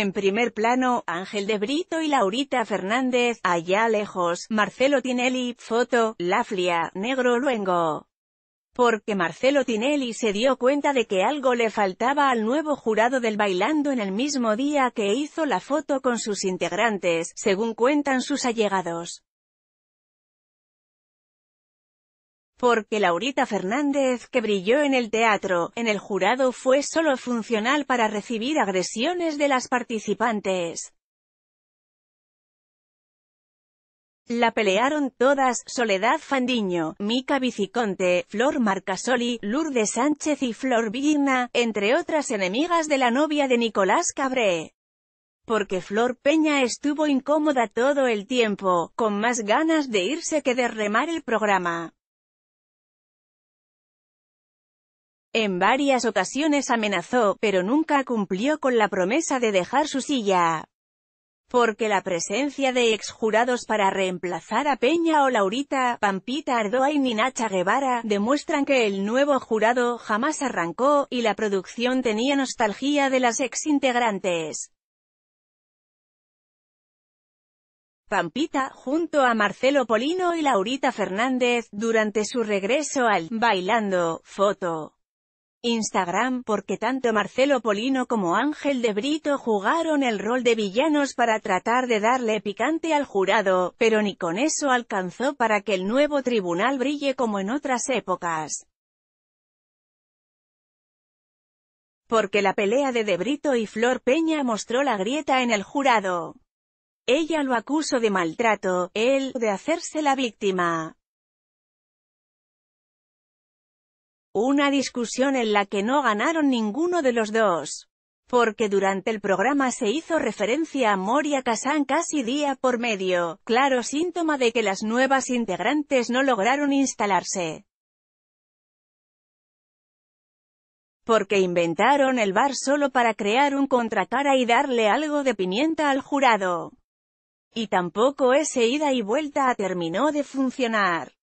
En primer plano, Ángel de Brito y Laurita Fernández, allá lejos, Marcelo Tinelli, foto, Laflia, negro luengo. Porque Marcelo Tinelli se dio cuenta de que algo le faltaba al nuevo jurado del Bailando en el mismo día que hizo la foto con sus integrantes, según cuentan sus allegados. Porque Laurita Fernández, que brilló en el teatro, en el jurado fue solo funcional para recibir agresiones de las participantes. La pelearon todas, Soledad Fandiño, Mica Viciconte, Flor Marcasoli, Lourdes Sánchez y Flor Vigna, entre otras enemigas de la novia de Nicolás Cabré. Porque Flor Peña estuvo incómoda todo el tiempo, con más ganas de irse que de remar el programa. En varias ocasiones amenazó, pero nunca cumplió con la promesa de dejar su silla. Porque la presencia de exjurados para reemplazar a Peña o Laurita, Pampita Ardoain y Nacha Guevara, demuestran que el nuevo jurado jamás arrancó, y la producción tenía nostalgia de las exintegrantes. Pampita, junto a Marcelo Polino y Laurita Fernández, durante su regreso al Bailando, foto. Instagram, porque tanto Marcelo Polino como Ángel de Brito jugaron el rol de villanos para tratar de darle picante al jurado, pero ni con eso alcanzó para que el nuevo tribunal brille como en otras épocas. Porque la pelea de Brito y Flor Peña mostró la grieta en el jurado. Ella lo acusó de maltrato, él, de hacerse la víctima. Una discusión en la que no ganaron ninguno de los dos. Porque durante el programa se hizo referencia a Moria Kasan casi día por medio, claro síntoma de que las nuevas integrantes no lograron instalarse. Porque inventaron el bar solo para crear un contracara y darle algo de pimienta al jurado. Y tampoco ese ida y vuelta terminó de funcionar.